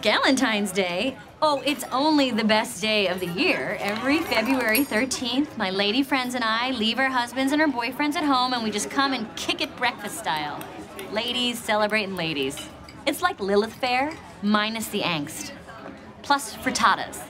It's Galentine's Day. Oh, it's only the best day of the year. Every February 13th, my lady friends and I leave our husbands and our boyfriends at home, and we just come and kick it breakfast style. Ladies celebrating ladies. It's like Lilith Fair, minus the angst, plus frittatas.